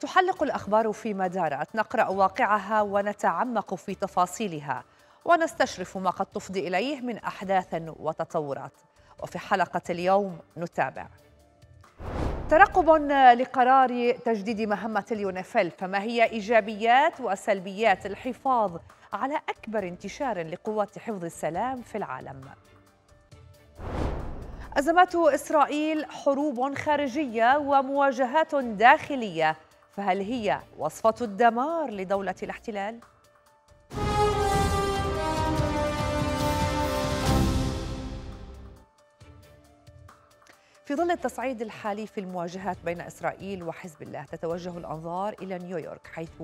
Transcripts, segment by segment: تحلق الأخبار في مدارات، نقرأ واقعها ونتعمق في تفاصيلها ونستشرف ما قد تفضي إليه من أحداث وتطورات. وفي حلقة اليوم نتابع ترقب لقرار تجديد مهمة اليونيفيل، فما هي إيجابيات وسلبيات الحفاظ على أكبر انتشار لقوات حفظ السلام في العالم؟ أزمات إسرائيل حروب خارجية ومواجهات داخلية، فهل هي وصفة الدمار لدولة الاحتلال؟ في ظل التصعيد الحالي في المواجهات بين إسرائيل وحزب الله، تتوجه الأنظار إلى نيويورك، حيث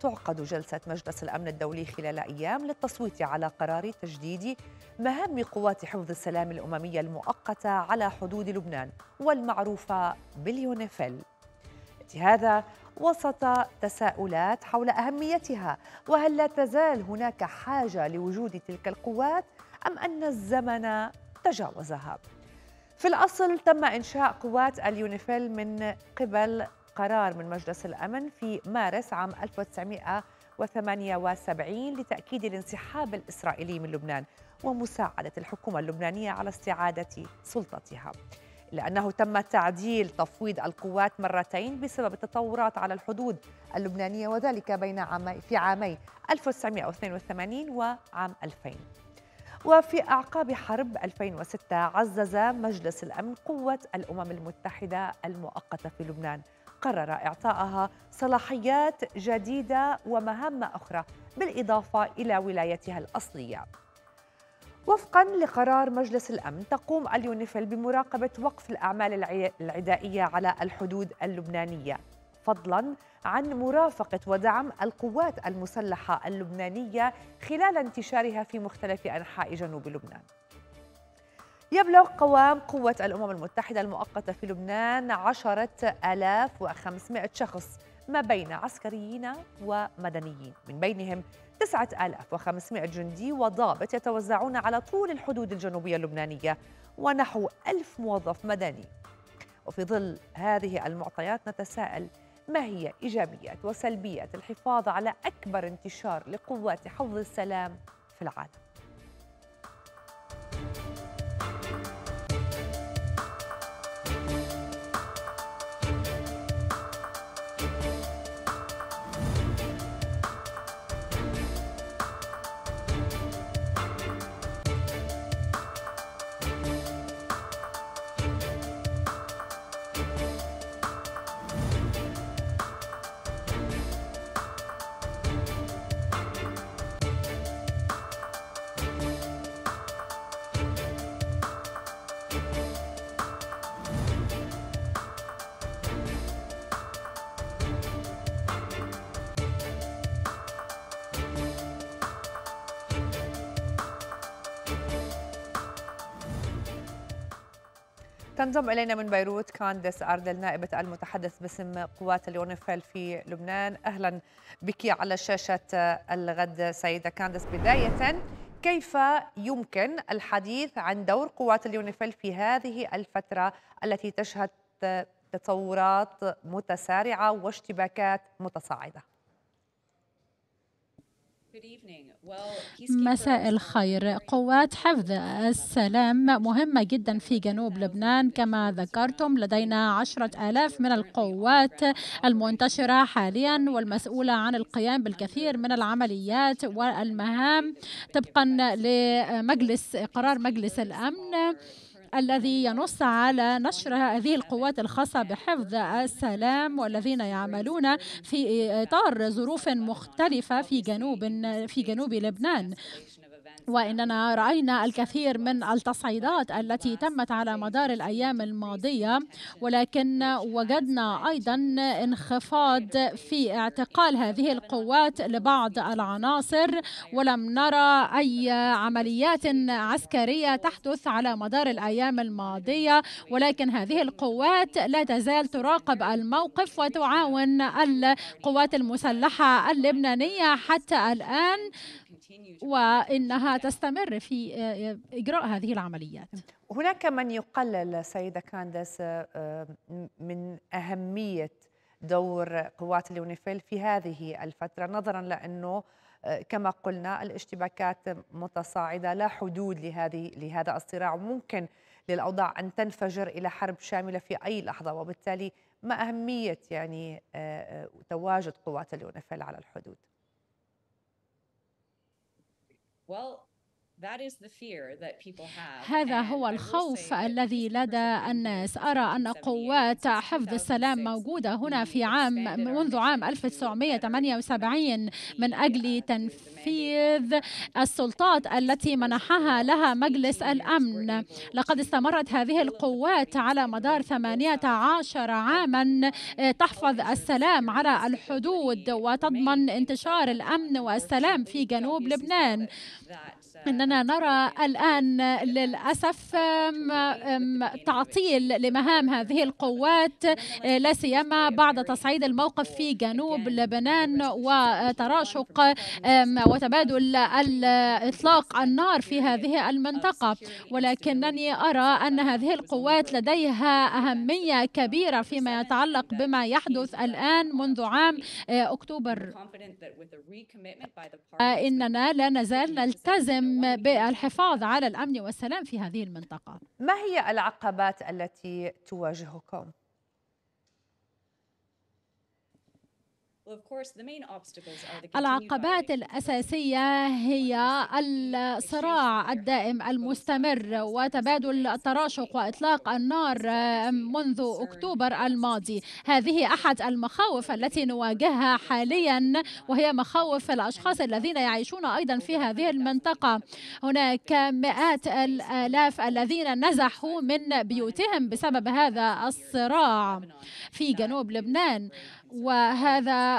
تعقد جلسة مجلس الأمن الدولي خلال أيام للتصويت على قرار تجديد مهام قوات حفظ السلام الأممية المؤقتة على حدود لبنان والمعروفة باليونيفيل. هذا وسط تساؤلات حول أهميتها، وهل لا تزال هناك حاجة لوجود تلك القوات أم أن الزمن تجاوزها؟ في الأصل تم إنشاء قوات اليونيفيل من قبل قرار من مجلس الأمن في مارس عام 1978 لتأكيد الانسحاب الإسرائيلي من لبنان ومساعدة الحكومة اللبنانية على استعادة سلطتها، إلا أنه تم تعديل تفويض القوات مرتين بسبب التطورات على الحدود اللبنانية، وذلك في عامي 1982 وعام 2000. وفي أعقاب حرب 2006 عزز مجلس الأمن قوة الأمم المتحدة المؤقتة في لبنان، قرر إعطائها صلاحيات جديدة ومهام أخرى بالإضافة إلى ولايتها الأصلية. وفقاً لقرار مجلس الأمن، تقوم اليونيفيل بمراقبة وقف الأعمال العدائية على الحدود اللبنانية، فضلاً عن مرافقة ودعم القوات المسلحة اللبنانية خلال انتشارها في مختلف أنحاء جنوب لبنان. يبلغ قوام قوة الأمم المتحدة المؤقتة في لبنان 10,500 شخص ما بين عسكريين ومدنيين، من بينهم 9,500 جندي وضابط يتوزعون على طول الحدود الجنوبية اللبنانية، ونحو 1000 موظف مدني. وفي ظل هذه المعطيات نتساءل ما هي إيجابيات وسلبيات الحفاظ على أكبر انتشار لقوات حفظ السلام في العالم. تنضم إلينا من بيروت كانديس أردل، نائبة المتحدث باسم قوات اليونيفيل في لبنان. أهلا بك على شاشة الغد سيدة كانديس. بداية، كيف يمكن الحديث عن دور قوات اليونيفيل في هذه الفترة التي تشهد تطورات متسارعة واشتباكات متصاعدة؟ مساء الخير. قوات حفظ السلام مهمة جدا في جنوب لبنان كما ذكرتم. لدينا 10,000 من القوات المنتشرة حاليا والمسؤولة عن القيام بالكثير من العمليات والمهام طبقا لمجلس قرار مجلس الأمن الذي ينص على نشر هذه القوات الخاصة بحفظ السلام، والذين يعملون في إطار ظروف مختلفة في جنوب لبنان. وإننا رأينا الكثير من التصعيدات التي تمت على مدار الأيام الماضية، ولكن وجدنا أيضا انخفاض في اعتقال هذه القوات لبعض العناصر، ولم نرى أي عمليات عسكرية تحدث على مدار الأيام الماضية، ولكن هذه القوات لا تزال تراقب الموقف وتعاون القوات المسلحة اللبنانية حتى الآن، وإنها تستمر في إجراء هذه العمليات. هناك من يقلل سيدة كانديس من أهمية دور قوات اليونيفيل في هذه الفترة، نظرا لأنه كما قلنا الاشتباكات متصاعدة، لا حدود لهذا الصراع، وممكن للأوضاع أن تنفجر إلى حرب شاملة في أي لحظة، وبالتالي ما أهمية يعني تواجد قوات اليونيفيل على الحدود؟ هذا هو الخوف الذي لدى الناس. أرى أن قوات حفظ السلام موجودة هنا منذ عام 1978 من أجل تنفيذ السلطات التي منحها لها مجلس الأمن. لقد استمرت هذه القوات على مدار 18 عاما تحفظ السلام على الحدود وتضمن انتشار الأمن والسلام في جنوب لبنان. إننا نرى الآن للأسف تعطيل لمهام هذه القوات، لا سيما بعد تصعيد الموقف في جنوب لبنان وتراشق وتبادل إطلاق النار في هذه المنطقة. ولكنني أرى أن هذه القوات لديها أهمية كبيرة فيما يتعلق بما يحدث الآن منذ عام أكتوبر. إننا لا نزال نلتزم بالحفاظ على الأمن والسلام في هذه المنطقة. ما هي العقبات التي تواجهكم؟ العقبات الأساسية هي الصراع الدائم المستمر وتبادل التراشق وإطلاق النار منذ أكتوبر الماضي. هذه أحد المخاوف التي نواجهها حاليا، وهي مخاوف الأشخاص الذين يعيشون أيضا في هذه المنطقة. هناك مئات الآلاف الذين نزحوا من بيوتهم بسبب هذا الصراع في جنوب لبنان،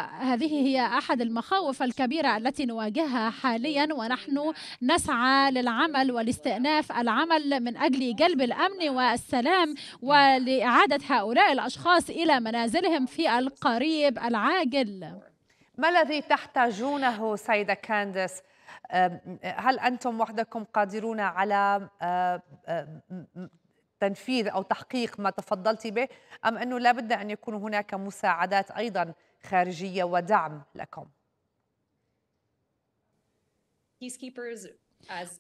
هذه هي أحد المخاوف الكبيرة التي نواجهها حاليا، ونحن نسعى للعمل والاستئناف العمل من أجل جلب الأمن والسلام ولإعادة هؤلاء الأشخاص إلى منازلهم في القريب العاجل. ما الذي تحتاجونه سيدة كانديس؟ هل أنتم وحدكم قادرون على تنفيذ أو تحقيق ما تفضلتي به، أم أنه لا بد أن يكون هناك مساعدات أيضا خارجية ودعم لكم؟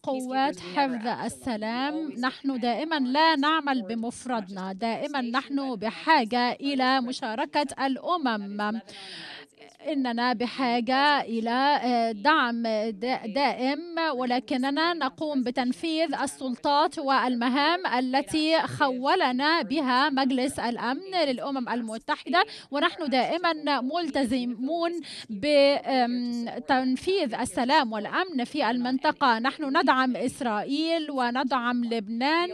قوات حفظ السلام، نحن دائما لا نعمل بمفردنا، دائما نحن بحاجة إلى مشاركة الأمم. إننا بحاجة إلى دعم دائم، ولكننا نقوم بتنفيذ السلطات والمهام التي خولنا بها مجلس الأمن للأمم المتحدة، ونحن دائما ملتزمون بتنفيذ السلام والأمن في المنطقة. نحن ندعم إسرائيل وندعم لبنان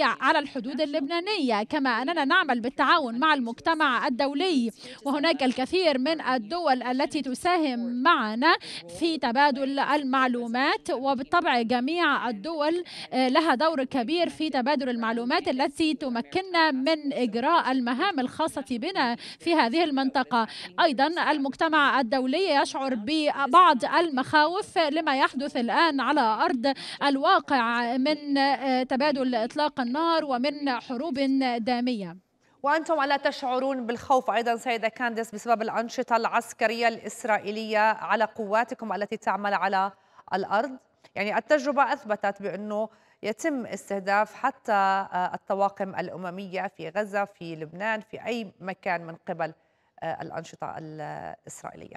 على الحدود اللبنانية، كما أننا نعمل بالتعاون مع المجتمع الدولي، وهناك الكثير من الدول التي تساهم معنا في تبادل المعلومات، وبالطبع جميع الدول لها دور كبير في تبادل المعلومات التي تمكننا من إجراء المهام الخاصة بنا في هذه المنطقة. أيضا المجتمع الدولي يشعر ببعض المخاوف لما يحدث الآن على أرض الواقع من تبادل إطلاق النار ومن حروب دامية. وأنتم ألا تشعرون بالخوف أيضا سيدة كانديس بسبب الأنشطة العسكرية الإسرائيلية على قواتكم التي تعمل على الأرض؟ يعني التجربة أثبتت بأنه يتم استهداف حتى الطواقم الأممية في غزة، في لبنان، في أي مكان من قبل الأنشطة الإسرائيلية.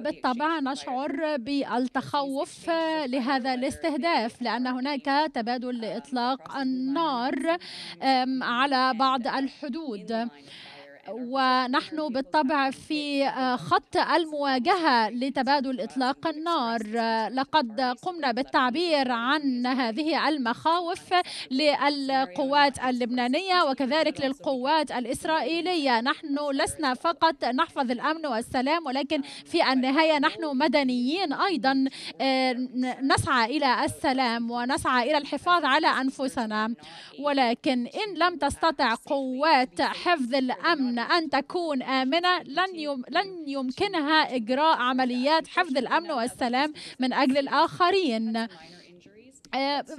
بالطبع نشعر بالتخوف لهذا الاستهداف، لأن هناك تبادل إطلاق النار على بعض الحدود، ونحن بالطبع في خط المواجهة لتبادل إطلاق النار. لقد قمنا بالتعبير عن هذه المخاوف للقوات اللبنانية وكذلك للقوات الإسرائيلية. نحن لسنا فقط نحفظ الأمن والسلام، ولكن في النهاية نحن مدنيين أيضا نسعى إلى السلام ونسعى إلى الحفاظ على أنفسنا. ولكن إن لم تستطع قوات حفظ الأمن أن تكون آمنة، لن يمكنها إجراء عمليات حفظ الأمن والسلام من أجل الآخرين.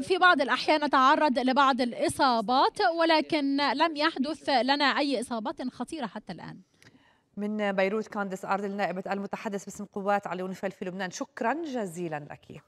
في بعض الأحيان نتعرض لبعض الإصابات، ولكن لم يحدث لنا أي إصابات خطيرة حتى الآن. من بيروت كانديس أردل نائبة المتحدث باسم قوات اليونيفيل في لبنان، شكرا جزيلا لك.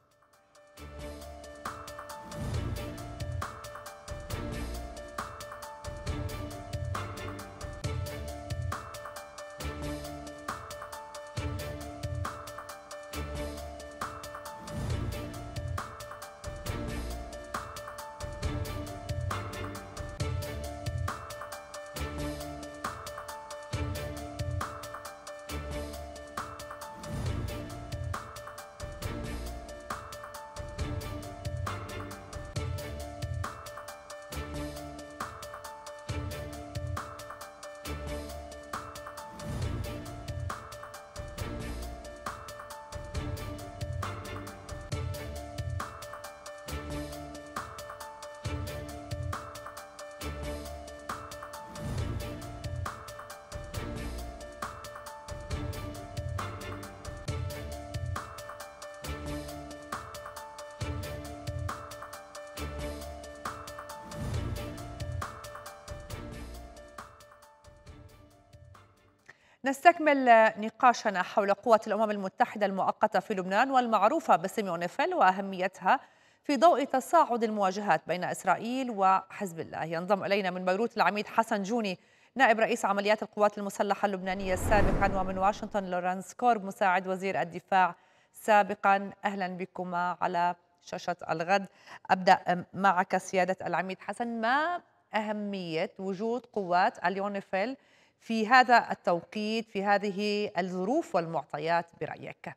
نستكمل نقاشنا حول قوات الأمم المتحدة المؤقتة في لبنان والمعروفة باسم يونيفيل وأهميتها في ضوء تصاعد المواجهات بين إسرائيل وحزب الله. ينضم إلينا من بيروت العميد حسن جوني نائب رئيس عمليات القوات المسلحة اللبنانية سابقا، ومن واشنطن لورانس كورب مساعد وزير الدفاع سابقا. أهلا بكما على شاشة الغد. أبدأ معك سيادة العميد حسن، ما أهمية وجود قوات اليونيفيل في هذا التوقيت في هذه الظروف والمعطيات برأيك؟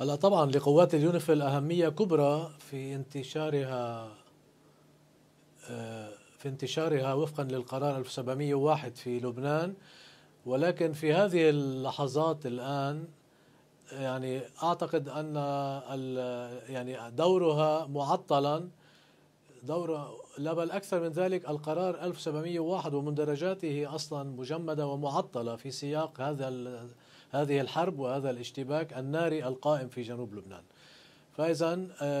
هلا طبعا لقوات اليونيفيل أهمية كبرى في انتشارها وفقا للقرار 1701 في لبنان، ولكن في هذه اللحظات الآن يعني أعتقد أن يعني دورها معطلا، دورها لا بل أكثر من ذلك، القرار 1701 ومندرجاته أصلا مجمدة ومعطلة في سياق هذه الحرب وهذا الاشتباك الناري القائم في جنوب لبنان. فإذا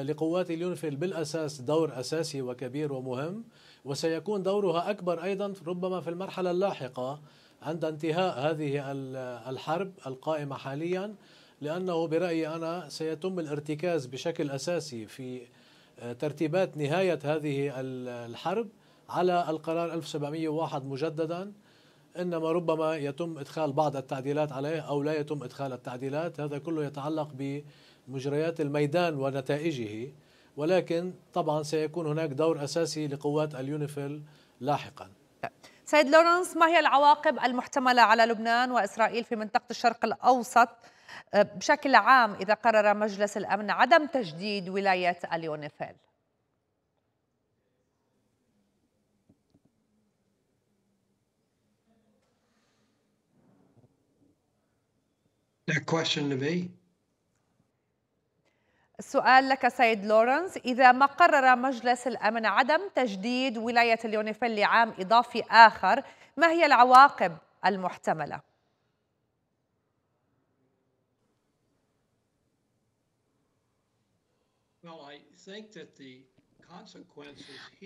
لقوات اليونيفيل بالأساس دور أساسي وكبير ومهم، وسيكون دورها أكبر أيضا ربما في المرحلة اللاحقة عند انتهاء هذه الحرب القائمة حاليا، لأنه برأيي أنا سيتم الارتكاز بشكل أساسي في ترتيبات نهاية هذه الحرب على القرار 1701 مجددا، إنما ربما يتم إدخال بعض التعديلات عليه أو لا يتم إدخال التعديلات. هذا كله يتعلق بمجريات الميدان ونتائجه، ولكن طبعا سيكون هناك دور أساسي لقوات اليونيفيل لاحقا. سيد لورانس، ما هي العواقب المحتملة على لبنان وإسرائيل في منطقة الشرق الأوسط بشكل عام إذا قرر مجلس الأمن عدم تجديد ولاية اليونيفيل؟ السؤال لك سيد لورانس، إذا ما قرر مجلس الأمن عدم تجديد ولاية اليونيفيل لعام إضافي آخر، ما هي العواقب المحتملة؟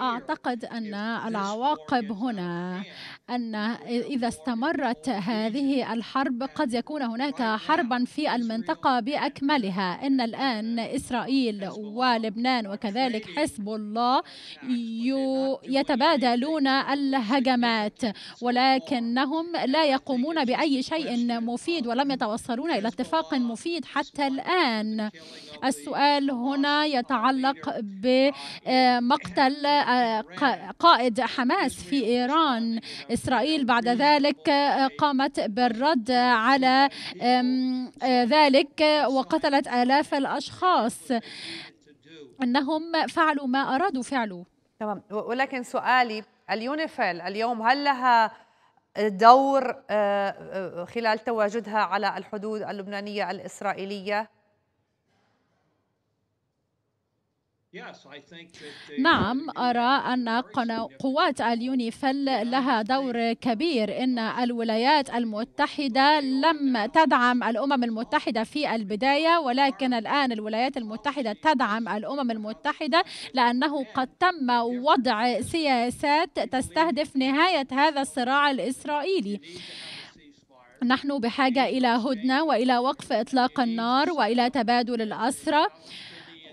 أعتقد أن العواقب هنا أن إذا استمرت هذه الحرب قد يكون هناك حربا في المنطقة بأكملها. إن الآن إسرائيل ولبنان وكذلك حزب الله يتبادلون الهجمات، ولكنهم لا يقومون بأي شيء مفيد ولم يتوصلون إلى اتفاق مفيد حتى الآن. السؤال هنا يتعلق بمقتل قائد حماس في إيران. إسرائيل بعد ذلك قامت بالرد على ذلك وقتلت آلاف الأشخاص. أنهم فعلوا ما أرادوا فعله. تمام، ولكن سؤالي، اليونيفيل اليوم هل لها دور خلال تواجدها على الحدود اللبنانية الإسرائيلية؟ نعم، أرى أن قوات اليونيفيل لها دور كبير. إن الولايات المتحدة لم تدعم الأمم المتحدة في البداية، ولكن الآن الولايات المتحدة تدعم الأمم المتحدة، لأنه قد تم وضع سياسات تستهدف نهاية هذا الصراع الإسرائيلي. نحن بحاجة إلى هدنة وإلى وقف إطلاق النار وإلى تبادل الأسرى،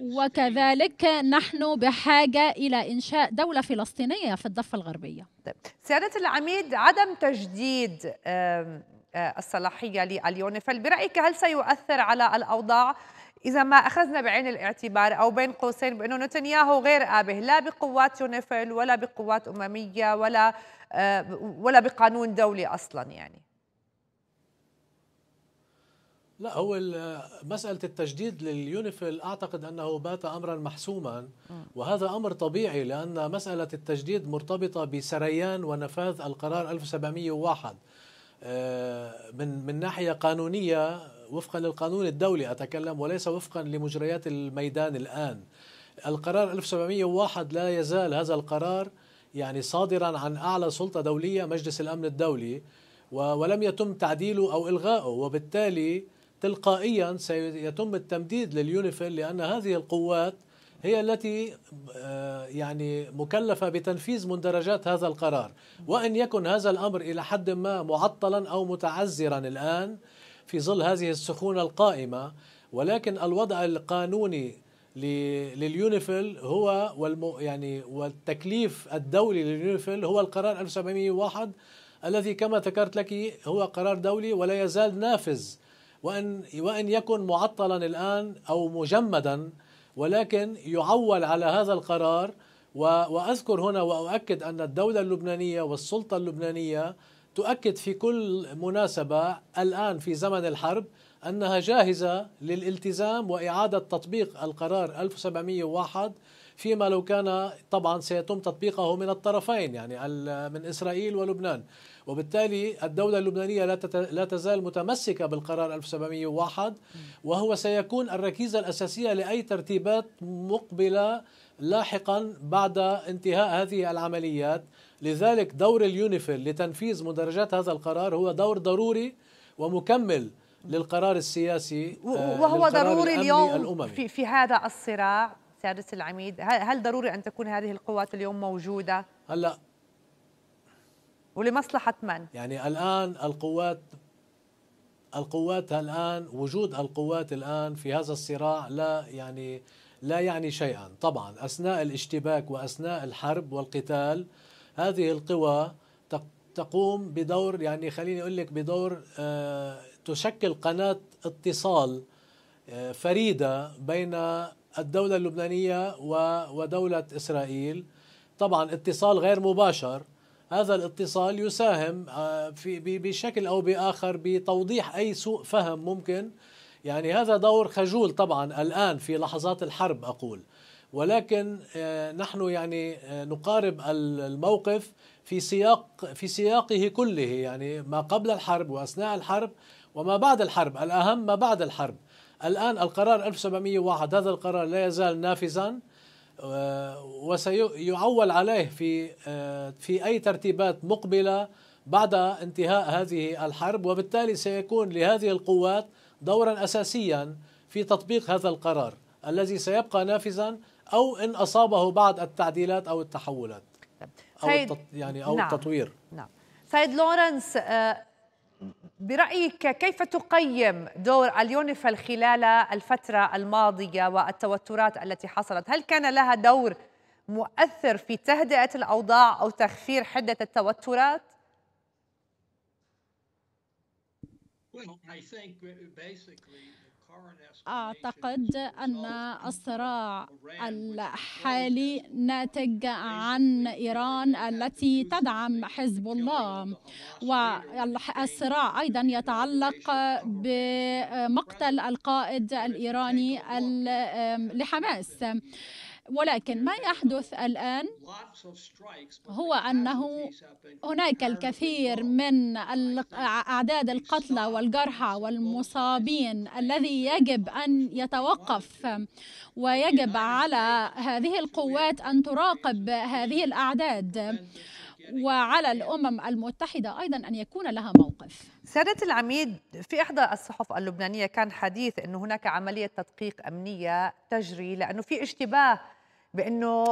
وكذلك نحن بحاجة إلى إنشاء دولة فلسطينية في الضفة الغربية. سيادة العميد، عدم تجديد الصلاحية لليونيفيل برأيك هل سيؤثر على الأوضاع إذا ما أخذنا بعين الاعتبار أو بين قوسين بأنه نتنياهو غير آبه لا بقوات يونيفيل ولا بقوات أممية ولا بقانون دولي أصلا؟ يعني لا، هو مسألة التجديد لليونيفيل أعتقد أنه بات أمرا محسوما، وهذا أمر طبيعي لأن مسألة التجديد مرتبطة بسريان ونفاذ القرار 1701 من ناحية قانونية وفقا للقانون الدولي أتكلم، وليس وفقا لمجريات الميدان الآن. القرار 1701 لا يزال هذا القرار يعني صادرا عن أعلى سلطة دولية مجلس الأمن الدولي، ولم يتم تعديله أو إلغائه، وبالتالي تلقائيا سيتم التمديد لليونيفيل لأن هذه القوات هي التي يعني مكلفة بتنفيذ مندرجات هذا القرار، وإن يكن هذا الأمر إلى حد ما معطلا أو متعذرا الآن في ظل هذه السخونة القائمة، ولكن الوضع القانوني لليونيفيل هو والتكليف الدولي لليونيفيل هو القرار 1701 الذي كما ذكرت لك هو قرار دولي ولا يزال نافذ، وإن يكن معطلا الآن أو مجمدا، ولكن يعول على هذا القرار. وأذكر هنا وأؤكد أن الدولة اللبنانية والسلطة اللبنانية تؤكد في كل مناسبة الآن في زمن الحرب أنها جاهزة للالتزام وإعادة تطبيق القرار 1701 فيما لو كان طبعا سيتم تطبيقه من الطرفين، يعني من إسرائيل ولبنان، وبالتالي الدولة اللبنانية لا تزال متمسكة بالقرار 1701 وهو سيكون الركيزة الأساسية لأي ترتيبات مقبلة لاحقا بعد انتهاء هذه العمليات. لذلك دور اليونيفيل لتنفيذ مدرجات هذا القرار هو دور ضروري ومكمل للقرار السياسي وهو ضروري اليوم الأممي. في هذا الصراع سيادة العميد، هل ضروري أن تكون هذه القوات اليوم موجودة؟ هلا ولمصلحة من؟ يعني الآن وجود القوات الآن في هذا الصراع لا يعني شيئا. طبعا أثناء الاشتباك وأثناء الحرب والقتال هذه القوى تقوم بدور خليني أقول لك بدور تشكل قناة اتصال فريدة بين الدولة اللبنانية ودولة إسرائيل، طبعا اتصال غير مباشر. هذا الاتصال يساهم بشكل أو بآخر بتوضيح أي سوء فهم ممكن، يعني هذا دور خجول طبعا الآن في لحظات الحرب أقول، ولكن نحن نقارب الموقف في سياقه كله، يعني ما قبل الحرب وأثناء الحرب وما بعد الحرب، الأهم ما بعد الحرب. الآن القرار 1701 هذا القرار لا يزال نافذا وسيعول عليه في أي ترتيبات مقبلة بعد انتهاء هذه الحرب، وبالتالي سيكون لهذه القوات دورا أساسيا في تطبيق هذا القرار الذي سيبقى نافذا أو إن أصابه بعض التعديلات أو التحولات أو التطوير. نعم سيد لورانس، برأيك كيف تقيم دور اليونيفيل خلال الفترة الماضية والتوترات التي حصلت؟ هل كان لها دور مؤثر في تهدئة الأوضاع أو تخفيف حدة التوترات؟ أعتقد أن الصراع الحالي ناتج عن إيران التي تدعم حزب الله، والصراع أيضا يتعلق بمقتل القائد الإيراني لحماس، ولكن ما يحدث الآن هو أنه هناك الكثير من أعداد القتلى والجرحى والمصابين الذي يجب أن يتوقف، ويجب على هذه القوات أن تراقب هذه الأعداد، وعلى الأمم المتحدة أيضا أن يكون لها موقف. سيادة العميد، في إحدى الصحف اللبنانية كان حديث أنه هناك عملية تدقيق أمنية تجري، لأنه في اشتباه بأنه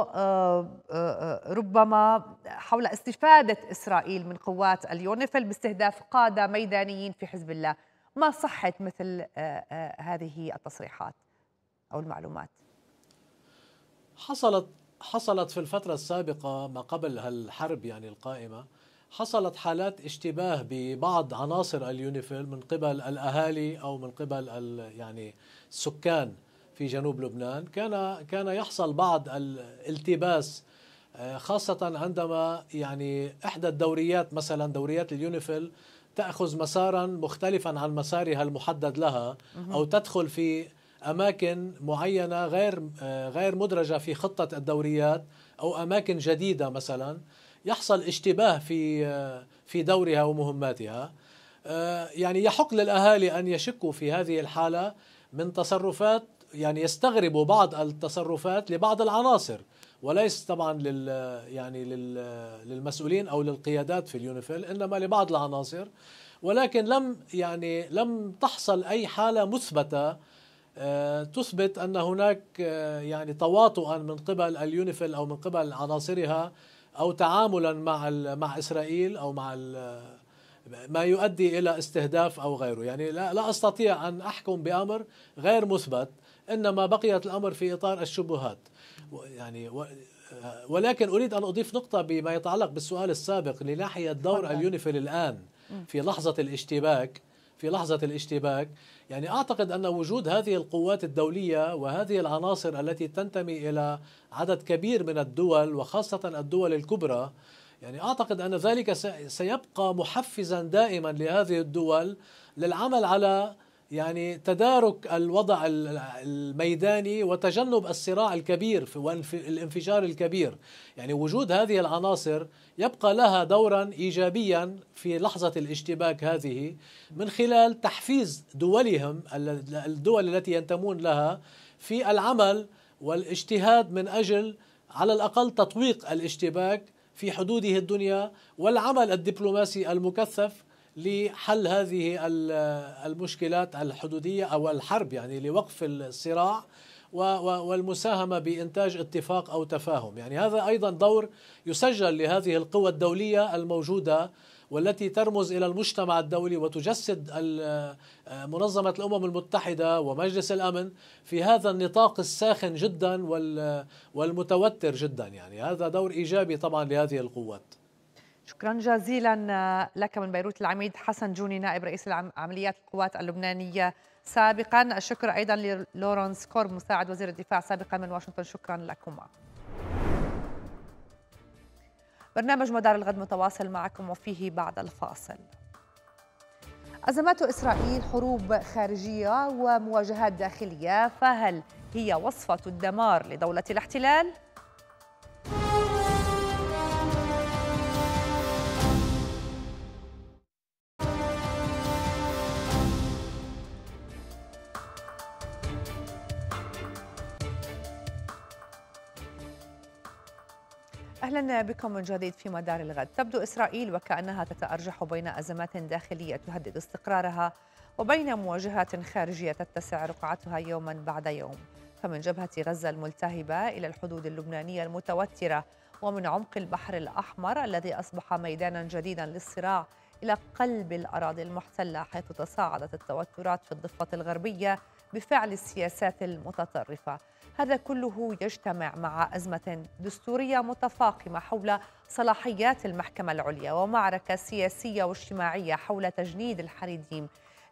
ربما حول استفادة إسرائيل من قوات اليونيفيل باستهداف قادة ميدانيين في حزب الله. ما صحة مثل هذه التصريحات أو المعلومات؟ حصلت في الفترة السابقة ما قبل الحرب يعني القائمة، حصلت حالات اشتباه ببعض عناصر اليونيفيل من قبل الأهالي أو من قبل يعني السكان في جنوب لبنان. كان يحصل بعض الالتباس، خاصة عندما يعني إحدى الدوريات مثلا دوريات اليونيفيل تأخذ مسارا مختلفا عن مسارها المحدد لها، أو تدخل في أماكن معينة غير مدرجة في خطة الدوريات، أو أماكن جديدة مثلا يحصل اشتباه في دورها ومهماتها. يعني يحق للأهالي أن يشكوا في هذه الحالة من تصرفات، يعني يستغربوا بعض التصرفات لبعض العناصر، وليس طبعا للمسؤولين أو للقيادات في اليونيفيل، إنما لبعض العناصر. ولكن لم تحصل أي حالة مثبتة تثبت أن هناك يعني تواطؤا من قبل اليونيفيل أو من قبل عناصرها، أو تعاملا مع إسرائيل، أو مع ما يؤدي إلى استهداف أو غيره. يعني لا أستطيع أن أحكم بأمر غير مثبت، إنما بقيت الأمر في إطار الشبهات. يعني ولكن أريد أن أضيف نقطة بما يتعلق بالسؤال السابق لناحية دور اليونيفيل الآن في لحظة الاشتباك. يعني أعتقد أن وجود هذه القوات الدولية وهذه العناصر التي تنتمي إلى عدد كبير من الدول وخاصة الدول الكبرى، يعني أعتقد أن ذلك سيبقى محفزا دائما لهذه الدول للعمل على يعني تدارك الوضع الميداني وتجنب الصراع الكبير والانفجار الكبير. يعني وجود هذه العناصر يبقى لها دورا إيجابيا في لحظة الاشتباك هذه، من خلال تحفيز دولهم الدول التي ينتمون لها في العمل والاجتهاد من أجل على الأقل تطويق الاشتباك في حدوده الدنيا، والعمل الدبلوماسي المكثف لحل هذه المشكلات الحدودية أو الحرب، يعني لوقف الصراع والمساهمة بإنتاج اتفاق أو تفاهم. يعني هذا أيضا دور يسجل لهذه القوى الدولية الموجودة، والتي ترمز إلى المجتمع الدولي وتجسد منظمة الأمم المتحدة ومجلس الأمن في هذا النطاق الساخن جدا والمتوتر جدا. يعني هذا دور إيجابي طبعا لهذه القوات. شكرا جزيلا لك من بيروت العميد حسن جوني، نائب رئيس عمليات القوات اللبنانية سابقا. الشكر أيضا للورانس كورب، مساعد وزير الدفاع سابقا من واشنطن. شكرا لكما. برنامج مدار الغد متواصل معكم وفيه بعد الفاصل. أزمات إسرائيل حروب خارجية ومواجهات داخلية، فهل هي وصفة الدمار لدولة الاحتلال؟ أهلا بكم من جديد في مدار الغد. تبدو إسرائيل وكأنها تتأرجح بين أزمات داخلية تهدد استقرارها، وبين مواجهات خارجية تتسع رقعتها يوما بعد يوم، فمن جبهة غزة الملتهبة إلى الحدود اللبنانية المتوترة، ومن عمق البحر الأحمر الذي أصبح ميدانا جديدا للصراع إلى قلب الأراضي المحتلة، حيث تصاعدت التوترات في الضفة الغربية بفعل السياسات المتطرفة. هذا كله يجتمع مع أزمة دستورية متفاقمة حول صلاحيات المحكمة العليا، ومعركة سياسية واجتماعية حول تجنيد الحريديم،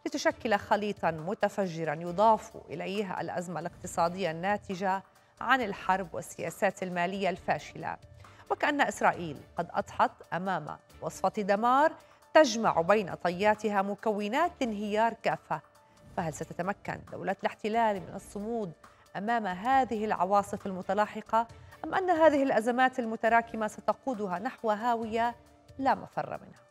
لتشكل خليطا متفجرا يضاف إليه الأزمة الاقتصادية الناتجة عن الحرب والسياسات المالية الفاشلة. وكأن إسرائيل قد أضحت أمام وصفة دمار تجمع بين طياتها مكونات انهيار كافة، فهل ستتمكن دولة الاحتلال من الصمود أمام هذه العواصف المتلاحقة، أم أن هذه الأزمات المتراكمة ستقودها نحو هاوية لا مفر منها؟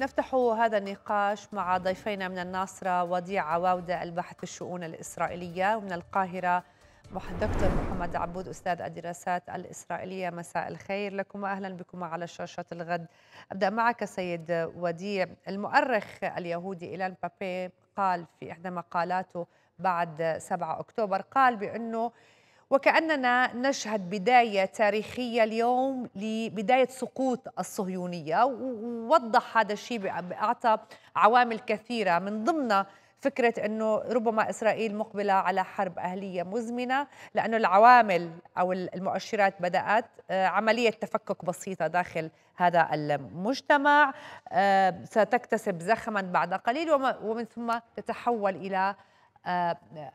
نفتح هذا النقاش مع ضيفينا من الناصرة وديع عواود الباحث في الشؤون الإسرائيلية، ومن القاهرة دكتور محمد عبود أستاذ الدراسات الإسرائيلية. مساء الخير لكم، أهلا بكم على شاشة الغد. أبدأ معك سيد وديع. المؤرخ اليهودي إيلان بابي قال في إحدى مقالاته بعد 7 أكتوبر، قال بأنه وكأننا نشهد بداية تاريخية اليوم لبداية سقوط الصهيونية، ووضح هذا الشيء بأعطى عوامل كثيرة، من ضمنها فكرة أنه ربما إسرائيل مقبلة على حرب أهلية مزمنة، لأنه العوامل أو المؤشرات بدأت عملية تفكك بسيطة داخل هذا المجتمع ستكتسب زخما بعد قليل، ومن ثم تتحول إلى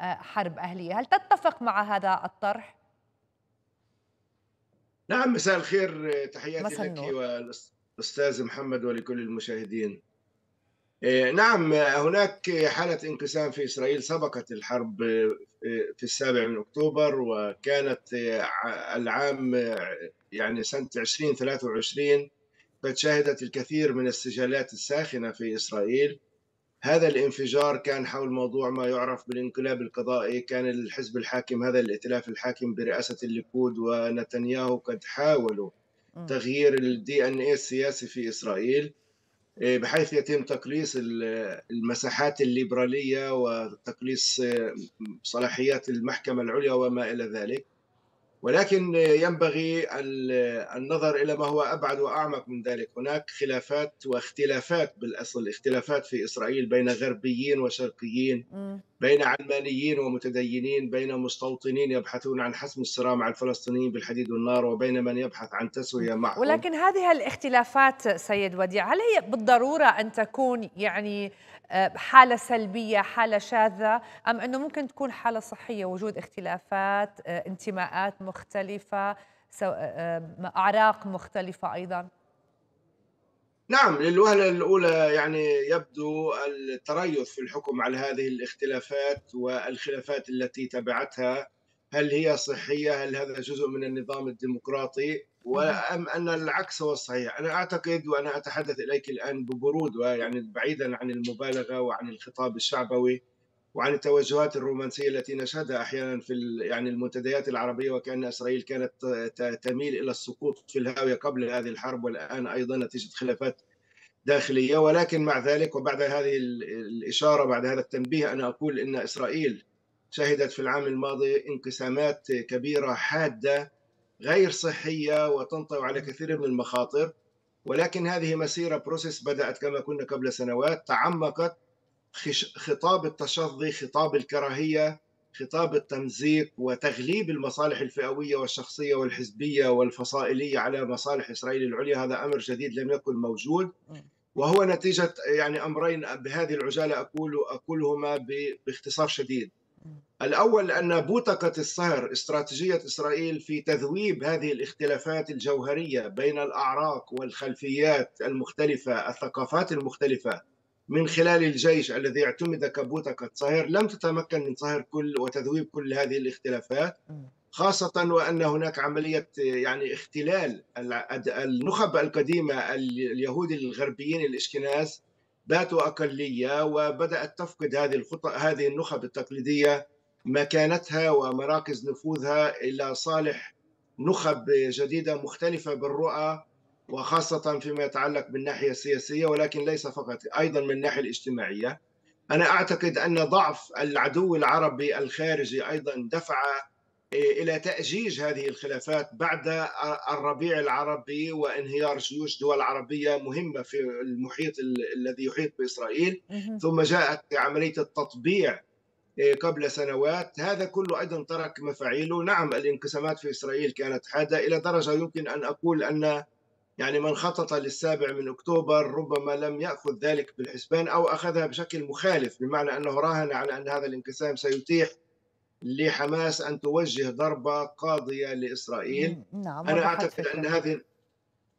حرب أهلية. هل تتفق مع هذا الطرح؟ نعم. مساء الخير، تحياتي لك والأستاذ محمد ولكل المشاهدين. نعم، هناك حالة انقسام في إسرائيل سبقت الحرب في 7 أكتوبر، وكانت العام يعني سنة 2023 قد شهدت الكثير من السجالات الساخنة في إسرائيل. هذا الانفجار كان حول موضوع ما يعرف بالانقلاب القضائي. كان الحزب الحاكم، هذا الائتلاف الحاكم برئاسة الليكود ونتنياهو، قد حاولوا تغيير الدي ان اي السياسي في إسرائيل بحيث يتم تقليص المساحات الليبرالية وتقليص صلاحيات المحكمة العليا وما إلى ذلك، ولكن ينبغي النظر إلى ما هو أبعد وأعمق من ذلك. هناك خلافات واختلافات، بالأصل اختلافات في إسرائيل بين غربيين وشرقيين، بين علمانيين ومتدينين، بين مستوطنين يبحثون عن حسم الصراع مع الفلسطينيين بالحديد والنار، وبين من يبحث عن تسوية معهم. ولكن هذه الاختلافات سيد وديع، هل هي بالضرورة أن تكون يعني حالة سلبية، حالة شاذة، أم أنه ممكن تكون حالة صحية، وجود اختلافات، انتماءات مختلفة، أعراق مختلفة أيضا؟ نعم، للوهلة الأولى يعني يبدو التريث في الحكم على هذه الاختلافات والخلافات التي تبعتها. هل هي صحية؟ هل هذا جزء من النظام الديمقراطي؟ وأم أن العكس هو الصحيح؟ أنا أعتقد، وأنا أتحدث إليك الآن ببرود ويعني بعيدا عن المبالغة وعن الخطاب الشعبوي وعن التوجهات الرومانسية التي نشهدها أحيانا في يعني المنتديات العربية، وكأن إسرائيل كانت تميل إلى السقوط في الهاوية قبل هذه الحرب، والآن أيضا نتيجة خلافات داخلية. ولكن مع ذلك وبعد هذه الإشارة، بعد هذا التنبيه، أنا أقول إن إسرائيل شهدت في العام الماضي انقسامات كبيرة حادة غير صحية وتنطوي على كثير من المخاطر، ولكن هذه مسيرة بروسيس بدأت كما كنا قبل سنوات، تعمقت. خطاب التشظي، خطاب الكراهية، خطاب التمزيق، وتغليب المصالح الفئوية والشخصية والحزبية والفصائلية على مصالح إسرائيل العليا، هذا أمر جديد لم يكن موجود، وهو نتيجة يعني أمرين بهذه العجالة أقولهما باختصار شديد. الأول أن بوتقة الصهر استراتيجية إسرائيل في تذويب هذه الاختلافات الجوهرية بين الأعراق والخلفيات المختلفة، الثقافات المختلفة، من خلال الجيش الذي اعتمد كبوتقة صهر. لم تتمكن من صهر كل وتذويب كل هذه الاختلافات، خاصة وأن هناك عملية يعني اختلال النخب القديمة. اليهود الغربيين الإشكناز باتوا أقلية، وبدأت تفقد هذه النخب التقليدية مكانتها ومراكز نفوذها إلى صالح نخب جديدة مختلفة بالرؤى، وخاصة فيما يتعلق بالناحية السياسية، ولكن ليس فقط، أيضا من الناحية الاجتماعية. أنا أعتقد أن ضعف العدو العربي الخارجي أيضا دفع إلى تأجيج هذه الخلافات بعد الربيع العربي وانهيار جيوش دول عربية مهمة في المحيط الذي يحيط بإسرائيل، ثم جاءت عملية التطبيع قبل سنوات. هذا كله أيضا ترك مفاعيله. نعم، الانقسامات في إسرائيل كانت حادة إلى درجة يمكن أن أقول أن يعني من خطط للسابع من أكتوبر ربما لم يأخذ ذلك بالحسبان أو أخذها بشكل مخالف، بمعنى أنه راهن على أن هذا الانقسام سيتيح لحماس أن توجه ضربة قاضية لإسرائيل. نعم، أنا أعتقد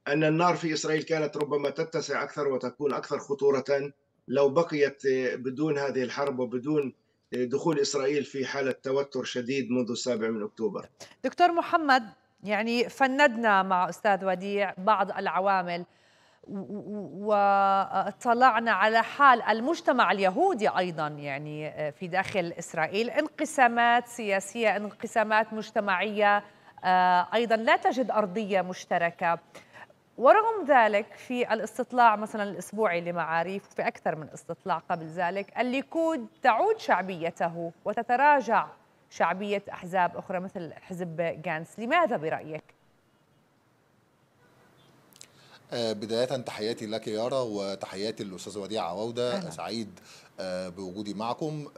أن النار في إسرائيل كانت ربما تتسع أكثر وتكون أكثر خطورة لو بقيت بدون هذه الحرب وبدون دخول إسرائيل في حالة توتر شديد منذ السابع من أكتوبر. دكتور محمد، يعني فندنا مع أستاذ وديع بعض العوامل وطلعنا على حال المجتمع اليهودي أيضا يعني في داخل إسرائيل، انقسامات سياسية، انقسامات مجتمعية، أيضا لا تجد أرضية مشتركة. ورغم ذلك في الاستطلاع مثلا الأسبوعي لمعاريف وفي أكثر من استطلاع قبل ذلك، الليكود تعود شعبيته وتتراجع شعبية أحزاب أخرى مثل حزب جانس. لماذا برأيك؟ بداية تحياتي لك يارا وتحياتي للأستاذ وديع عواود. سعيد بوجودي معكم.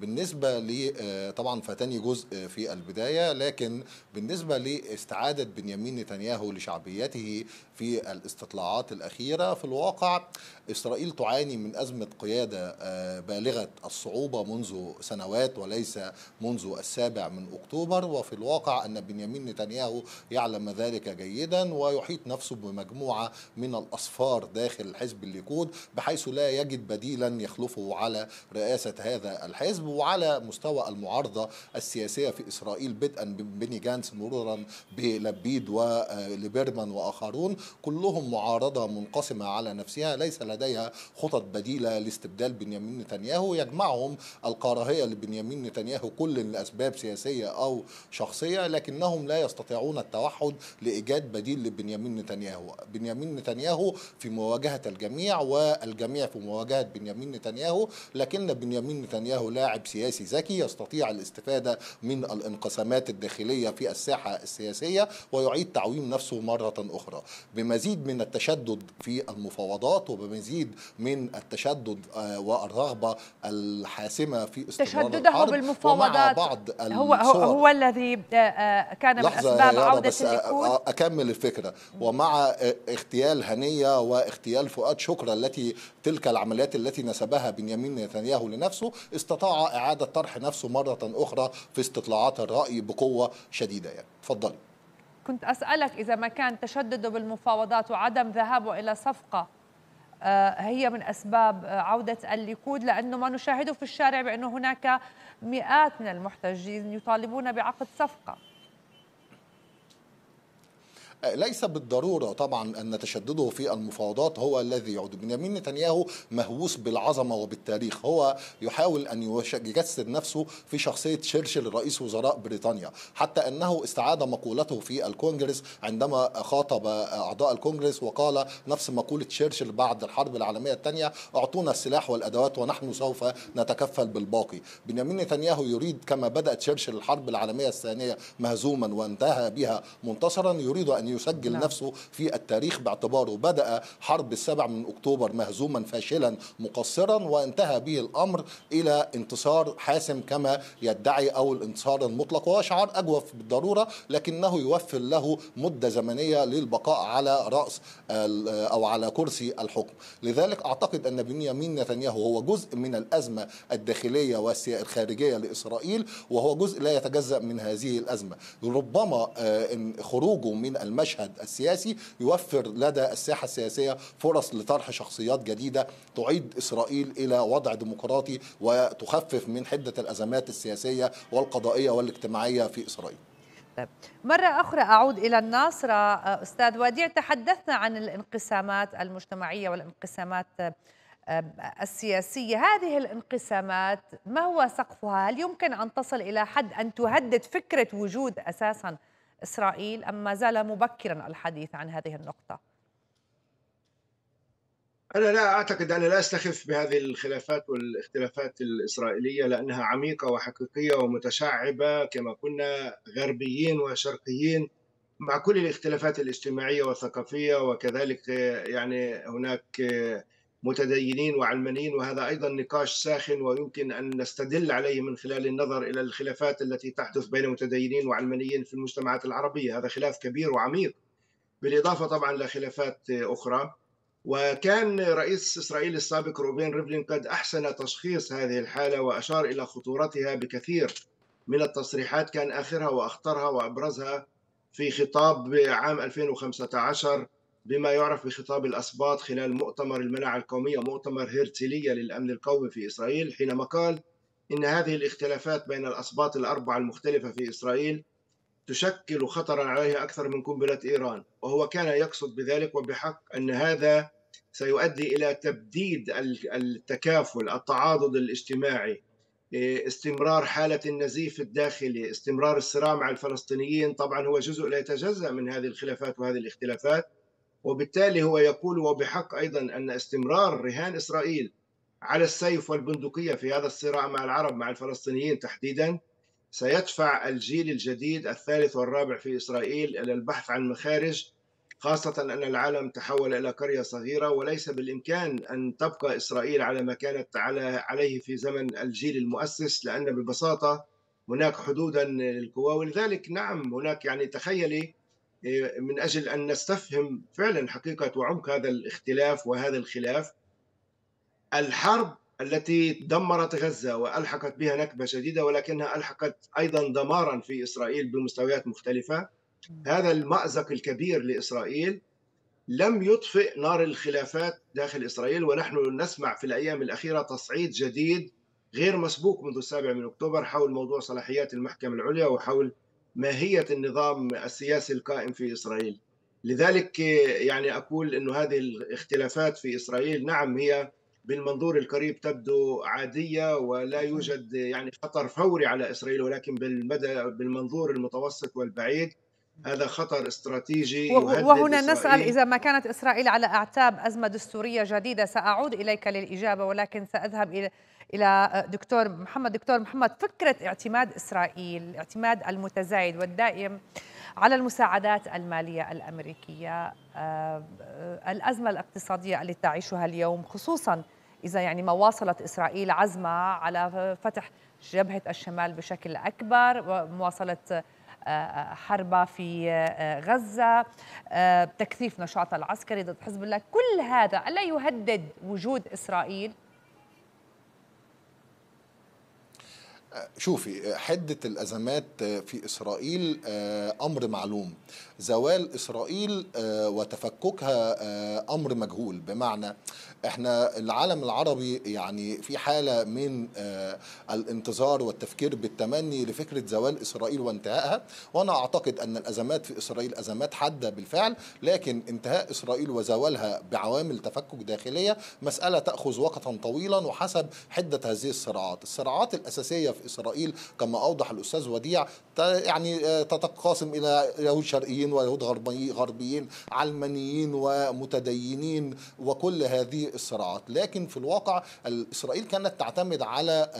بالنسبة لي طبعا فاتني جزء في البداية، لكن بالنسبة لاستعادة بنيامين نتنياهو لشعبيته في الاستطلاعات الأخيرة، في الواقع إسرائيل تعاني من أزمة قيادة بالغة الصعوبة منذ سنوات وليس منذ السابع من أكتوبر، وفي الواقع أن بنيامين نتنياهو يعلم ذلك جيدا ويحيط نفسه بمجموعة من الأصفار داخل حزب الليكود بحيث لا يجد بديلا يخلفه على رئاسة هذا الحزب. وعلى مستوى المعارضة السياسية في إسرائيل بدءا ببني جانس مرورا بلبيد وليبرمان وآخرون، كلهم معارضة منقسمة على نفسها، ليس لديها خطط بديلة لاستبدال بنيامين نتنياهو. يجمعهم الكراهية لبنيامين نتنياهو كل لأسباب سياسية أو شخصية، لكنهم لا يستطيعون التوحد لإيجاد بديل لبنيامين نتنياهو. بنيامين نتنياهو في مواجهة الجميع والجميع في مواجهة بنيامين نتنياهو، لكن بنيامين نتنياهو لاعب سياسي ذكي يستطيع الاستفادة من الانقسامات الداخلية في الساحة السياسية ويعيد تعويم نفسه مرة أخرى بمزيد من التشدد في المفاوضات وبمزيد من التشدد والرغبة الحاسمة في استمرار الحرب. تشدده بالمفاوضات بعض هو الذي كان من أسباب عودة الليكود. أكمل الفكرة. ومع اغتيال هنيه واغتيال فؤاد شكرا، التي تلك العمليات التي نسبها بنيامين نتنياهو لنفسه، استطاع إعادة طرح نفسه مرة أخرى في استطلاعات الرأي بقوة شديدة. يعني تفضلي. كنت أسألك إذا ما كان تشدده بالمفاوضات وعدم ذهابه إلى صفقة هي من أسباب عودة الليكود، لأنه ما نشاهده في الشارع بأنه هناك مئات من المحتجين يطالبون بعقد صفقة. ليس بالضرورة طبعا أن تشدده في المفاوضات هو الذي يعود. بنيامين نتنياهو مهووس بالعظمة وبالتاريخ، هو يحاول أن يجسد نفسه في شخصية تشرشل رئيس وزراء بريطانيا، حتى أنه استعاد مقولته في الكونغرس عندما خاطب أعضاء الكونغرس وقال نفس مقولة تشرشل بعد الحرب العالمية الثانية: أعطونا السلاح والأدوات ونحن سوف نتكفل بالباقي. بنيامين نتنياهو يريد كما بدأ تشرشل الحرب العالمية الثانية مهزوما وانتهى بها منتصرا، يريد أن يسجل نفسه في التاريخ باعتباره بدأ حرب السابع من أكتوبر مهزوما فاشلا مقصرا، وانتهى به الأمر إلى انتصار حاسم كما يدعي أو الانتصار المطلق. وهو شعار أجوف بالضرورة، لكنه يوفر له مدة زمنية للبقاء على رأس أو على كرسي الحكم. لذلك أعتقد أن بنيامين نتنياهو هو جزء من الأزمة الداخلية والخارجية لإسرائيل، وهو جزء لا يتجزأ من هذه الأزمة. ربما خروجه من المشهد السياسي يوفر لدى الساحة السياسية فرص لطرح شخصيات جديدة تعيد إسرائيل إلى وضع ديمقراطي وتخفف من حدة الأزمات السياسية والقضائية والاجتماعية في إسرائيل. طيب. مرة أخرى أعود إلى الناصرة أستاذ وديع. تحدثنا عن الانقسامات المجتمعية والانقسامات السياسية، هذه الانقسامات ما هو سقفها؟ هل يمكن أن تصل إلى حد أن تهدد فكرة وجود أساساً إسرائيل أم ما زال مبكراً الحديث عن هذه النقطة؟ أنا لا أعتقد، أنا لا أستخف بهذه الخلافات والاختلافات الإسرائيلية لأنها عميقة وحقيقية ومتشعبة كما كنا غربيين وشرقيين مع كل الاختلافات الاجتماعية والثقافية، وكذلك يعني هناك متدينين وعلمانيين، وهذا أيضا نقاش ساخن ويمكن أن نستدل عليه من خلال النظر إلى الخلافات التي تحدث بين متدينين وعلمانيين في المجتمعات العربية. هذا خلاف كبير وعميق، بالإضافة طبعا لخلافات أخرى. وكان رئيس إسرائيل السابق روبين ريفلين قد أحسن تشخيص هذه الحالة وأشار إلى خطورتها بكثير من التصريحات، كان آخرها وأخطرها وأبرزها في خطاب عام 2015 بما يعرف بخطاب الأسباط خلال مؤتمر المناعة القومية، مؤتمر هرتسلية للأمن القومي في إسرائيل، حينما قال إن هذه الاختلافات بين الأسباط الأربعة المختلفة في إسرائيل تشكل خطرا عليها أكثر من قنبلة إيران. وهو كان يقصد بذلك وبحق أن هذا سيؤدي إلى تبديد التكافل، التعاضد الاجتماعي، استمرار حالة النزيف الداخلي، استمرار الصراع مع الفلسطينيين. طبعا هو جزء لا يتجزأ من هذه الخلافات وهذه الاختلافات، وبالتالي هو يقول وبحق أيضا أن استمرار رهان إسرائيل على السيف والبندقية في هذا الصراع مع العرب، مع الفلسطينيين تحديدا، سيدفع الجيل الجديد الثالث والرابع في إسرائيل إلى البحث عن مخارج، خاصة أن العالم تحول إلى قرية صغيرة وليس بالإمكان أن تبقى إسرائيل على ما كانت عليه في زمن الجيل المؤسس، لأن ببساطة هناك حدودا للقوى. ولذلك نعم هناك يعني تخيلي من أجل أن نستفهم فعلا حقيقة وعمق هذا الاختلاف وهذا الخلاف، الحرب التي دمرت غزة وألحقت بها نكبة شديدة ولكنها ألحقت أيضا دمارا في إسرائيل بمستويات مختلفة، هذا المأزق الكبير لإسرائيل لم يطفئ نار الخلافات داخل إسرائيل. ونحن نسمع في الأيام الأخيرة تصعيد جديد غير مسبوق منذ 7 أكتوبر حول موضوع صلاحيات المحكمة العليا وحول ماهية النظام السياسي القائم في إسرائيل. لذلك يعني أقول أن هذه الاختلافات في إسرائيل نعم هي بالمنظور القريب تبدو عادية ولا يوجد يعني خطر فوري على إسرائيل، ولكن بالمنظور المتوسط والبعيد هذا خطر استراتيجي. وهنا نسأل إذا ما كانت إسرائيل على أعتاب أزمة دستورية جديدة. سأعود إليك للإجابة ولكن سأذهب إلى دكتور محمد. فكرة اعتماد إسرائيل، اعتماد المتزايد والدائم على المساعدات المالية الأمريكية، الأزمة الاقتصادية التي تعيشها اليوم، خصوصا إذا يعني ما واصلت إسرائيل عزمها على فتح جبهة الشمال بشكل أكبر ومواصلة حربة في غزة، تكثيف نشاطها العسكري ضد حزب الله، كل هذا ألا يهدد وجود إسرائيل؟ شوفي، حدة الأزمات في إسرائيل أمر معلوم، زوال إسرائيل وتفككها أمر مجهول. بمعنى احنا العالم العربي يعني في حالة من الانتظار والتفكير بالتمني لفكرة زوال إسرائيل وانتهائها، وأنا أعتقد أن الأزمات في إسرائيل أزمات حادة بالفعل، لكن انتهاء إسرائيل وزوالها بعوامل تفكك داخلية مسألة تأخذ وقتا طويلا وحسب حدة هذه الصراعات. الصراعات الأساسية في إسرائيل كما أوضح الأستاذ وديع يعني تتقاسم إلى يهود شرقيين ويهود غربيين، علمانيين ومتدينين، وكل هذه الصراعات. لكن في الواقع إسرائيل كانت تعتمد على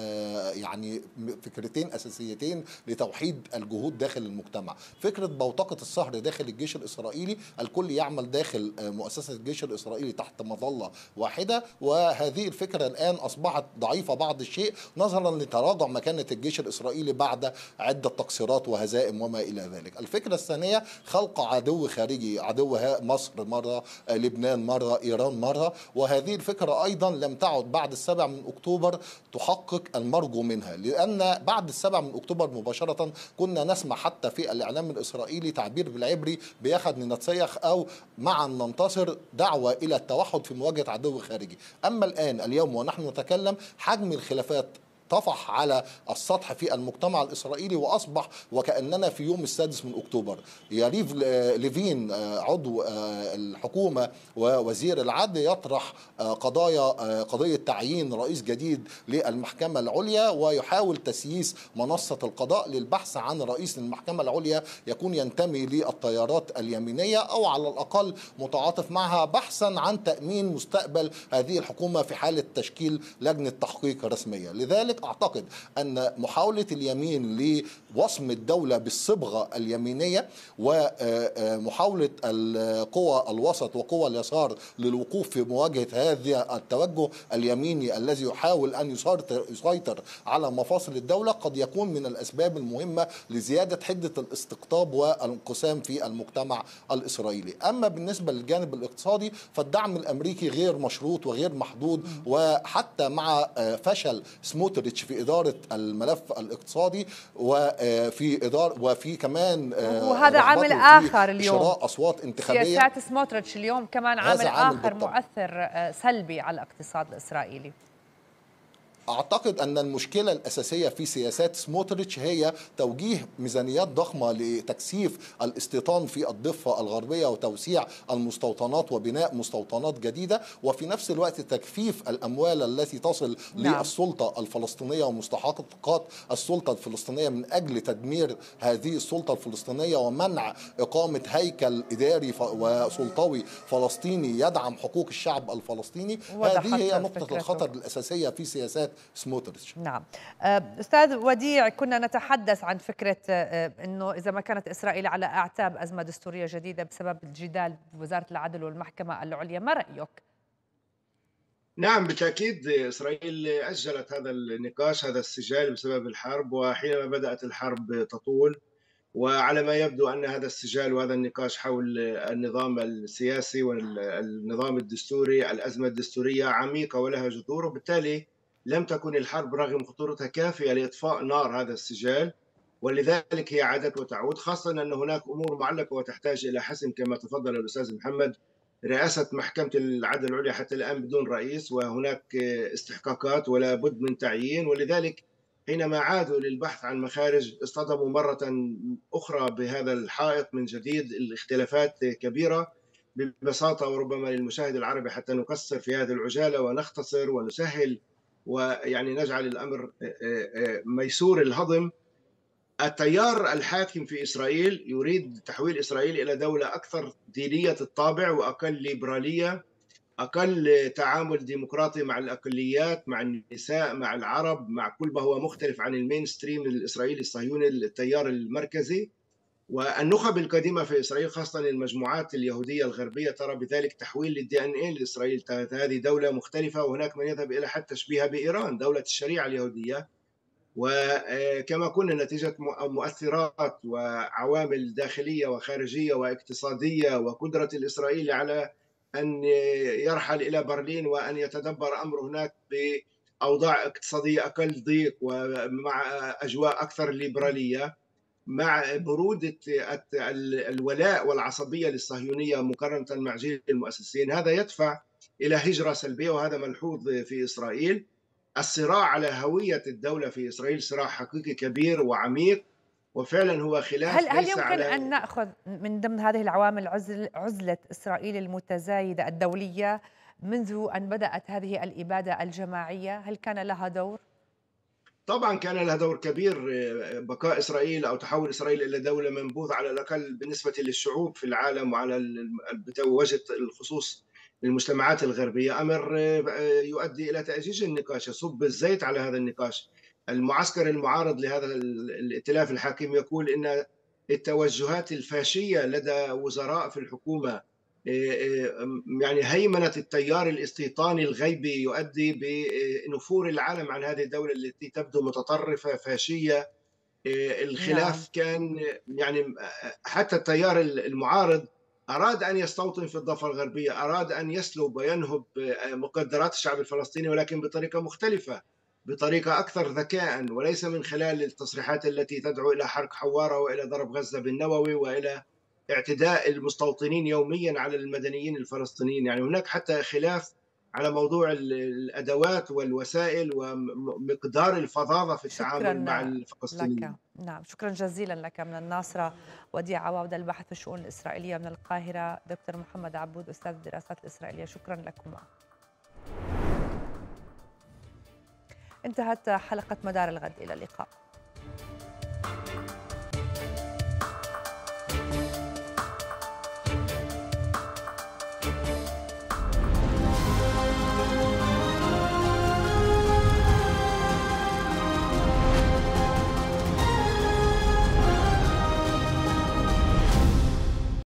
يعني فكرتين أساسيتين لتوحيد الجهود داخل المجتمع، فكرة بوتقة الصهر داخل الجيش الإسرائيلي، الكل يعمل داخل مؤسسة الجيش الإسرائيلي تحت مظلة واحدة، وهذه الفكرة الآن أصبحت ضعيفة بعض الشيء نظرا لتراجع مكانة الجيش الإسرائيلي بعد عدة تقصيرات وهزائم وما إلى ذلك. الفكرة الثانية خلق عدو خارجي، عدو مصر مرة، لبنان مرة، إيران مرة، وهذه الفكرة أيضا لم تعد بعد 7 أكتوبر تحقق المرجو منها، لأن بعد 7 أكتوبر مباشرة كنا نسمع حتى في الإعلام الإسرائيلي تعبير بالعبري بياخد ننتصيخ أو معا ننتصر، دعوة إلى التوحد في مواجهة عدو خارجي. أما الآن اليوم ونحن نتكلم حجم الخلافات طفح على السطح في المجتمع الإسرائيلي وأصبح وكأننا في يوم السادس من أكتوبر. يريف ليفين عضو الحكومة ووزير العدل يطرح قضية تعيين رئيس جديد للمحكمة العليا ويحاول تسييس منصة القضاء للبحث عن رئيس للمحكمة العليا يكون ينتمي للتيارات اليمينية أو على الأقل متعاطف معها بحثا عن تأمين مستقبل هذه الحكومة في حالة تشكيل لجنة تحقيق رسمية. لذلك أعتقد أن محاولة اليمين لوصم الدولة بالصبغة اليمينية ومحاولة القوى الوسط وقوى اليسار للوقوف في مواجهة هذا التوجه اليميني الذي يحاول أن يسيطر على مفاصل الدولة قد يكون من الأسباب المهمة لزيادة حدة الاستقطاب والانقسام في المجتمع الإسرائيلي. أما بالنسبة للجانب الاقتصادي فالدعم الأمريكي غير مشروط وغير محدود، وحتى مع فشل سموتريتش في إدارة الملف الاقتصادي وفي كمان وهذا عامل آخر اليوم، شراء أصوات انتخابية، سياسات سموتريتش اليوم كمان عامل آخر مؤثر سلبي على الاقتصاد الإسرائيلي. أعتقد أن المشكلة الأساسية في سياسات سموتريتش هي توجيه ميزانيات ضخمة لتكثيف الاستيطان في الضفة الغربية وتوسيع المستوطنات وبناء مستوطنات جديدة، وفي نفس الوقت تجفيف الأموال التي تصل للسلطة الفلسطينية ومستحقات السلطة الفلسطينية من أجل تدمير هذه السلطة الفلسطينية ومنع إقامة هيكل إداري وسلطوي فلسطيني يدعم حقوق الشعب الفلسطيني. هذه هي نقطة الخطر الأساسية في سياسات سموتريتش. نعم. أستاذ وديع، كنا نتحدث عن فكرة أنه إذا ما كانت إسرائيل على أعتاب أزمة دستورية جديدة بسبب الجدال بوزارة العدل والمحكمة العليا، ما رأيك؟ نعم بالتأكيد إسرائيل أجلت هذا النقاش، هذا السجال بسبب الحرب، وحينما بدأت الحرب تطول وعلى ما يبدو أن هذا السجال وهذا النقاش حول النظام السياسي والنظام الدستوري، الأزمة الدستورية عميقة ولها جذور، وبالتالي لم تكن الحرب رغم خطورتها كافية لإطفاء نار هذا السجال، ولذلك هي عادت وتعود، خاصة أن هناك أمور معلقة وتحتاج إلى حسم كما تفضل الأستاذ محمد. رئاسة محكمة العدل العليا حتى الآن بدون رئيس، وهناك استحقاقات ولا بد من تعيين، ولذلك حينما عادوا للبحث عن مخارج اصطدموا مرة أخرى بهذا الحائط من جديد. الاختلافات كبيرة ببساطة، وربما للمشاهد العربي حتى نقصر في هذه العجالة ونختصر ونسهل ويعني نجعل الأمر ميسور الهضم. التيار الحاكم في إسرائيل يريد تحويل إسرائيل إلى دولة أكثر دينية الطابع وأقل ليبرالية، أقل تعامل ديمقراطي مع الأقليات، مع النساء، مع العرب، مع كل ما هو مختلف عن المينستريم الإسرائيلي الصهيوني التيار المركزي. والنخب القديمة في إسرائيل خاصة المجموعات اليهودية الغربية ترى بذلك تحويل للدي ان اي لإسرائيل، هذه دولة مختلفة، وهناك من يذهب إلى حتى تشبيهها بإيران، دولة الشريعة اليهودية. وكما كنا نتيجة مؤثرات وعوامل داخلية وخارجية واقتصادية وقدرة الإسرائيلي على أن يرحل إلى برلين وأن يتدبر أمر هناك بأوضاع اقتصادية أقل ضيق ومع أجواء أكثر ليبرالية، مع برودة الولاء والعصبية للصهيونية مقارنة مع جيل المؤسسين، هذا يدفع إلى هجرة سلبية، وهذا ملحوظ في إسرائيل. الصراع على هوية الدولة في إسرائيل صراع حقيقي كبير وعميق، وفعلا هو خلاف. هل يمكن أن نأخذ من ضمن هذه العوامل عزلة إسرائيل المتزايدة الدولية منذ أن بدأت هذه الإبادة الجماعية؟ هل كان لها دور؟ طبعا كان لها دور كبير. بقاء إسرائيل أو تحول إسرائيل إلى دولة منبوذ على الأقل بالنسبة للشعوب في العالم وعلى وجه الخصوص للمجتمعات الغربية أمر يؤدي إلى تأجيج النقاش، يصب الزيت على هذا النقاش. المعسكر المعارض لهذا الائتلاف الحاكم يقول إن التوجهات الفاشية لدى وزراء في الحكومة يعني هيمنة التيار الاستيطاني الغيبي يؤدي بنفور العالم عن هذه الدولة التي تبدو متطرفة فاشية. الخلاف كان يعني حتى التيار المعارض أراد أن يستوطن في الضفة الغربية، أراد أن يسلب وينهب مقدرات الشعب الفلسطيني، ولكن بطريقة مختلفة، بطريقة أكثر ذكاء، وليس من خلال التصريحات التي تدعو إلى حرق حوارة وإلى ضرب غزة بالنووي وإلى اعتداء المستوطنين يوميا على المدنيين الفلسطينيين. يعني هناك حتى خلاف على موضوع الأدوات والوسائل ومقدار الفظاظة في التعامل مع الفلسطينيين. نعم، شكرا جزيلا لك. من الناصرة وديع عواود، الباحث في الشؤون الإسرائيلية. من القاهرة دكتور محمد عبود، أستاذ الدراسات الإسرائيلية، شكرا لكما. انتهت حلقة مدار الغد، إلى اللقاء.